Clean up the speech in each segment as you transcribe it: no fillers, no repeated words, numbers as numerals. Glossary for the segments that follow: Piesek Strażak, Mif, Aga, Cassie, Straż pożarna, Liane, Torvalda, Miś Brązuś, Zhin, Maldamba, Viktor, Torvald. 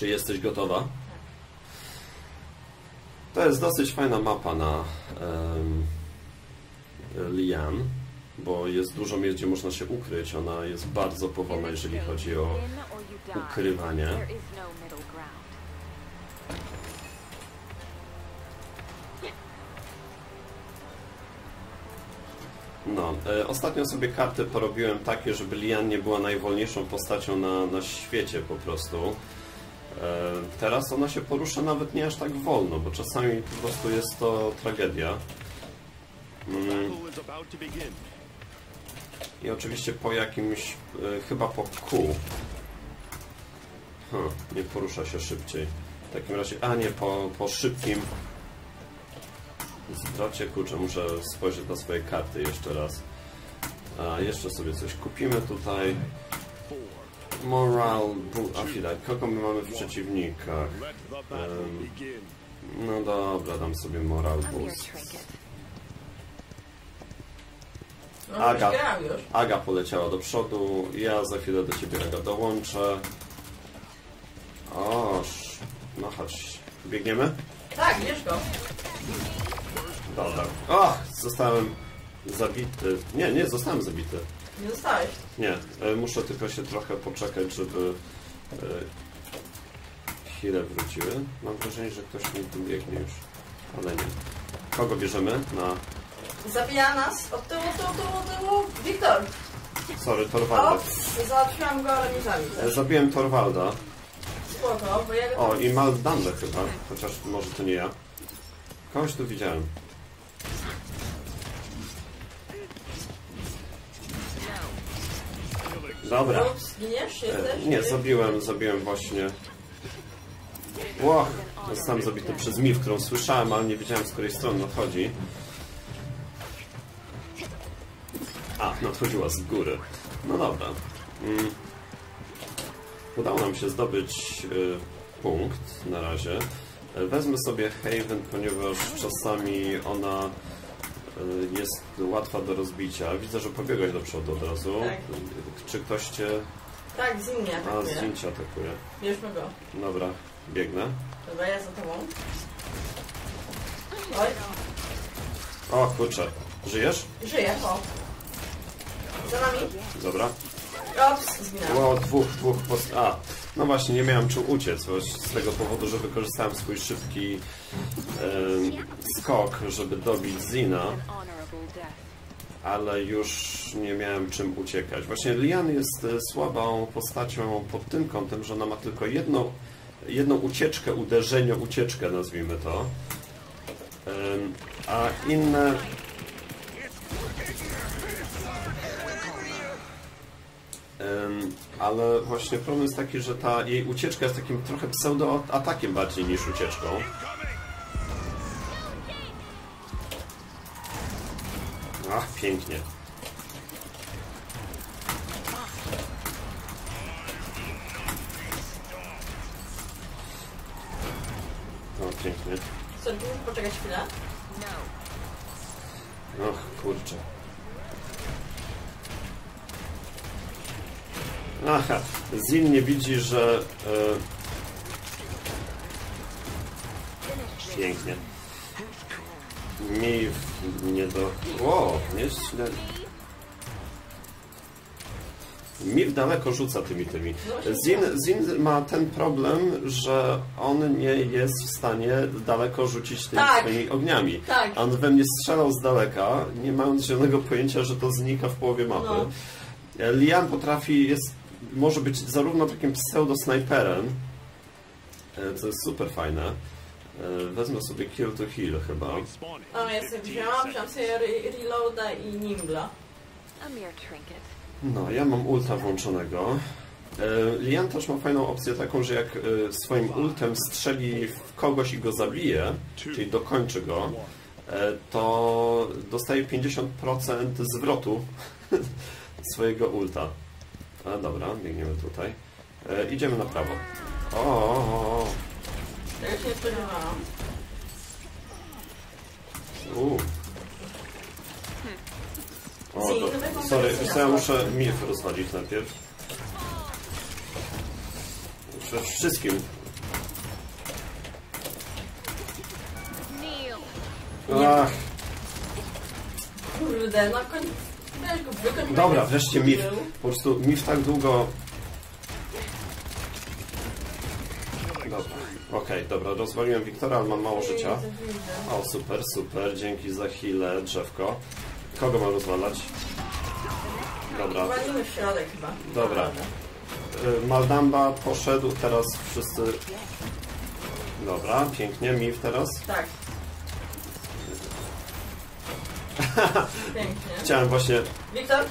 Czy jesteś gotowa? To jest dosyć fajna mapa na Liane, bo jest dużo miejsc, gdzie można się ukryć. Ona jest bardzo powolna, jeżeli chodzi o ukrywanie. No, ostatnio sobie karty porobiłem takie, żeby Liane nie była najwolniejszą postacią na świecie po prostu. Teraz ona się porusza nawet nie aż tak wolno, bo czasami po prostu jest to tragedia. I oczywiście po jakimś, chyba po Q. Nie porusza się szybciej. W takim razie, a nie, po szybkim zwrocie, kurczę, muszę spojrzeć na swoje karty jeszcze raz. A jeszcze sobie coś kupimy tutaj. Moral, Afida, kogo my mamy w przeciwnikach? No dobra, dam sobie Moral Boost. Aga poleciała do przodu, ja za chwilę do ciebie, Aga, dołączę. O, no chodź, biegniemy? Tak, mieszko. Dobra. O, zostałem zabity. Nie, nie zostałem zabity. Nie zostałeś? Nie, muszę tylko się trochę poczekać, żeby chwile wróciły. Mam wrażenie, że ktoś mi tu biegnie już, ale nie. Kogo bierzemy? Zabija nas od tyłu. Viktor! Sorry, Torvalda. Załatwiłam go, ale nie zabiję. Zabiłem Torvalda. Spoko, bo ja... O, i Maldambę chyba, chociaż może to nie ja. Kogoś tu widziałem. Dobra. Nie, zabiłem właśnie. Łoch, zostałem zabity przez Mif, którą słyszałem, ale nie wiedziałem, z której strony nadchodzi. A, nadchodziła z góry. No dobra. Udało nam się zdobyć punkt na razie. Wezmę sobie Haven, ponieważ czasami ona jest łatwa do rozbicia. Widzę, że pobiegłeś do przodu od razu. Tak. Czy ktoś cię... Tak, Zhin mnie atakuje. A, Zhin cię atakuje. Bierzmy go. Dobra, biegnę. Dobra, ja za tobą. Oj. O kurczę, żyjesz? Żyję, o. Za nami. Dobra. Ops, zginęłam. O, dwóch. A, no właśnie, nie miałem czym uciec z tego powodu, że wykorzystałem swój szybki skok, żeby dobić Zhina, ale już nie miałem czym uciekać. Właśnie Liane jest słabą postacią pod tym kątem, że ona ma tylko jedną ucieczkę, ucieczkę nazwijmy to, a inne... Ale właśnie problem jest taki, że ta jej ucieczka jest takim trochę pseudo-atakiem bardziej niż ucieczką. Ach, pięknie. O, pięknie. Co, poczekać chwilę? Och, kurczę. Aha, Zhin nie widzi, że... Pięknie. Mif nie do... O, nieźle. Mif daleko rzuca tymi. Zhin ma ten problem, że on nie jest w stanie daleko rzucić tymi swoimi ogniami. Tak. On we mnie strzelał z daleka, nie mając żadnego pojęcia, że to znika w połowie mapy. No. Liane potrafi, może być zarówno takim pseudo-snajperem, co jest super fajne. Wezmę sobie kill to heal chyba. No, ja sobie wziąłam sobie reloada i nimbla. No, ja mam ulta włączonego. Liane też ma fajną opcję taką, że jak swoim ultem strzeli w kogoś i go zabije, czyli dokończy go, to dostaje 50% zwrotu swojego ulta. A dobra, biegniemy tutaj. Idziemy na prawo. O. Ja się nie spodziewałam. O, sorry, ja muszę Mif rozwalić najpierw. Wszystkim Ach. Kurde, na końcu. Dobra, wreszcie Mif. Po prostu Mif tak długo... Dobra, okej, dobra, rozwaliłem Wiktora, ale mam mało życia. O, super, super, dzięki za healę, drzewko. Kogo mam rozwalać? Dobra. Dobra. Maldamba poszedł, teraz wszyscy... Dobra, pięknie, Mif teraz. Tak. Pięknie. Chciałem właśnie... Wiktor?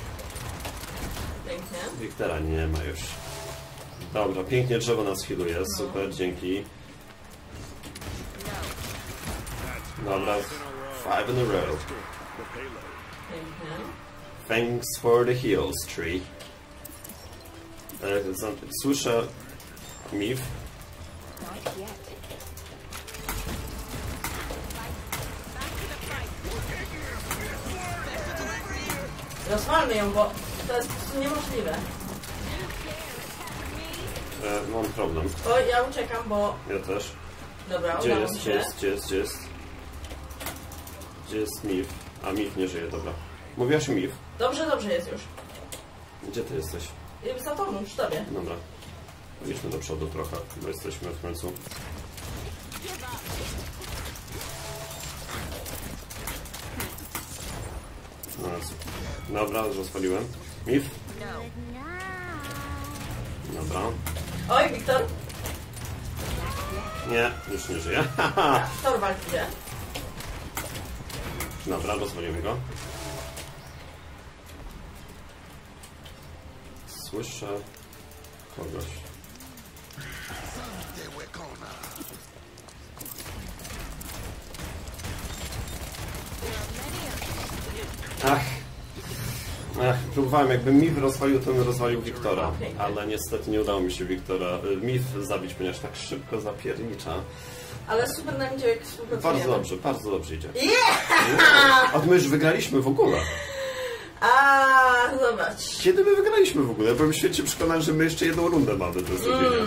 Pięknie. Wiktora nie ma już. Dobra, pięknie drzewo nas healuje, super, dzięki. Dobra, 5 in a row. Thanks for the heals, tree. Słyszę... Mif. Rozwalmy ją, bo to jest niemożliwe. Mam problem. O, ja uciekam, bo... Ja też. Dobra, gdzie jest, się. Gdzie jest Mif? A Mif nie żyje, dobra. Mówiłaś Mif. Dobrze, dobrze jest już. Gdzie ty jesteś? Za tobą, przy tobie. Dobra. Idźmy do przodu trochę, bo jesteśmy w końcu. Dobra, rozwaliłem. Mif? Dobra. Oj, Wiktor! Nie, już nie żyje. Torwald idzie. Dobra, rozwalimy go. Słyszę kogoś. Ach, próbowałem, jakby Mif rozwalił, to bym rozwalił Wiktora, ale niestety nie udało mi się Mif zabić, ponieważ tak szybko zapiernicza. Ale super nam idzie, jak współpracujemy. Bardzo dobrze idzie. Yeah! A my już wygraliśmy w ogóle. Zobacz. Kiedy my wygraliśmy w ogóle? Ja byłem świetnie przekonany, że my jeszcze jedną rundę mamy do zrobienia.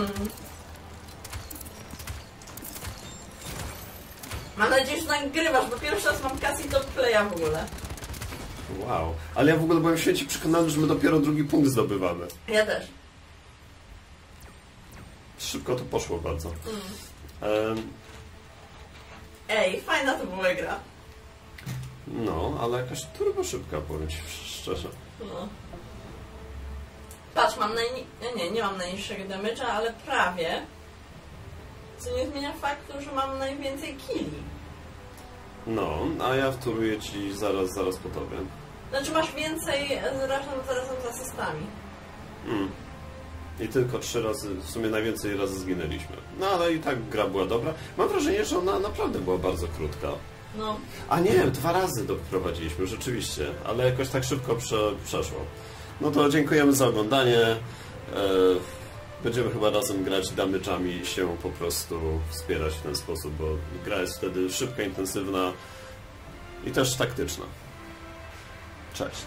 Mam nadzieję, że nagrywasz, bo pierwszy raz mam Cassie do playa w ogóle. Wow, ale ja w ogóle byłem świetnie przekonany, że my dopiero drugi punkt zdobywamy. Ja też. Szybko to poszło bardzo. Ej, fajna to była gra. No, ale jakaś turbo szybka, powiem ci szczerze. No. Patrz, mam nie mam najniższego damage'a, ale prawie. Co nie zmienia faktu, że mam najwięcej killi. No, a ja wtóruję ci zaraz po tobie. Znaczy masz więcej razem z asystami. I tylko 3 razy, w sumie najwięcej razy zginęliśmy. No ale i tak gra była dobra. Mam wrażenie, że ona naprawdę była bardzo krótka. No. A nie, 2 razy doprowadziliśmy, rzeczywiście, ale jakoś tak szybko przeszło. No to dziękujemy za oglądanie. Będziemy chyba razem grać damage'ami i się po prostu wspierać w ten sposób, bo gra jest wtedy szybka, intensywna i też taktyczna. Cześć.